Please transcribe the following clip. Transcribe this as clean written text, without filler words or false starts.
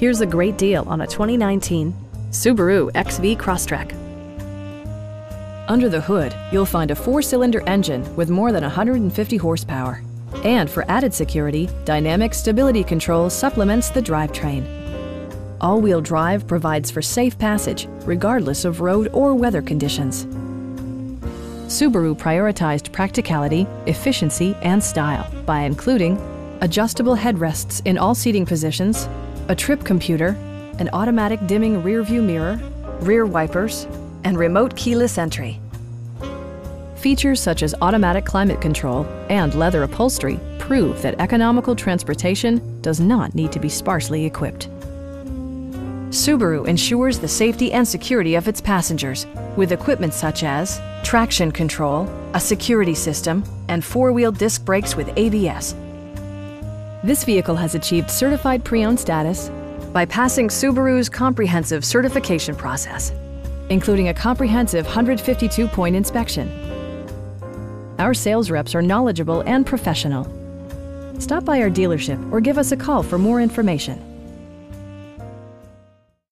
Here's a great deal on a 2019 Subaru XV Crosstrek. Under the hood, you'll find a 4-cylinder engine with more than 150 horsepower. And for added security, dynamic stability control supplements the drivetrain. All-wheel drive provides for safe passage, regardless of road or weather conditions. Subaru prioritized practicality, efficiency, and style by including adjustable headrests in all seating positions, a trip computer, an automatic dimming rearview mirror, rear wipers, and remote keyless entry. Features such as automatic climate control and leather upholstery prove that economical transportation does not need to be sparsely equipped. Subaru ensures the safety and security of its passengers with equipment such as traction control, a security system, and 4-wheel disc brakes with ABS. This vehicle has achieved certified pre-owned status by passing Subaru's comprehensive certification process, including a comprehensive 152-point inspection. Our sales reps are knowledgeable and professional. Stop by our dealership or give us a call for more information.